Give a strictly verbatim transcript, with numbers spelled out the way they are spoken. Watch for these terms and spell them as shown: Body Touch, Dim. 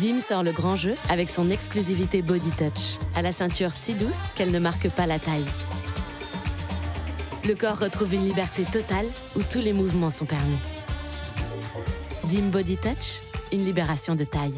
Dim sort le grand jeu avec son exclusivité Body Touch, à la ceinture si douce qu'elle ne marque pas la taille. Le corps retrouve une liberté totale où tous les mouvements sont permis. Dim Body Touch, une libération de taille.